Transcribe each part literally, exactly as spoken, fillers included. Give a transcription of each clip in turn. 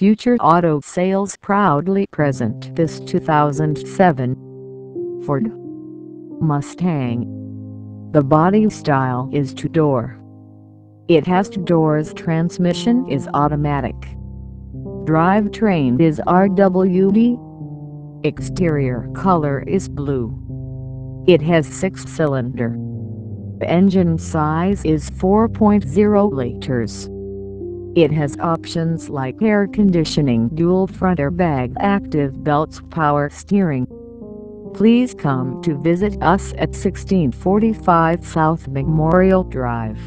Future Auto Sales proudly present this two thousand seven Ford Mustang. The body style is two-door. It has two doors. Transmission is automatic. Drivetrain is R W D. Exterior color is blue. It has six-cylinder. Engine size is four point zero liters. It has options like air conditioning, dual front airbag, active belts, power steering. Please come to visit us at sixteen forty-five South Memorial Drive,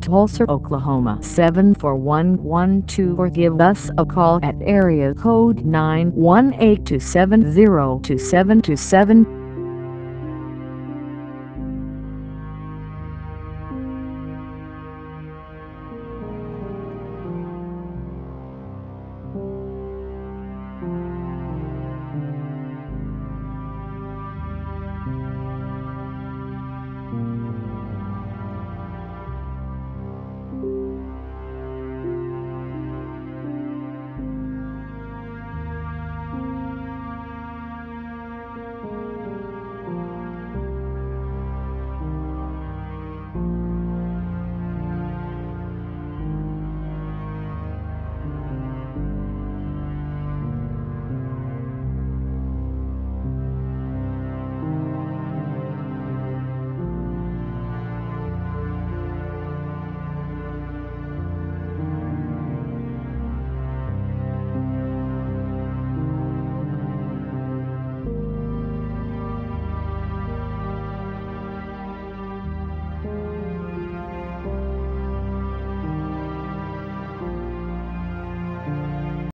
Tulsa, Oklahoma seven four one one two, or give us a call at area code nine one eight, two seven zero, two seven two seven.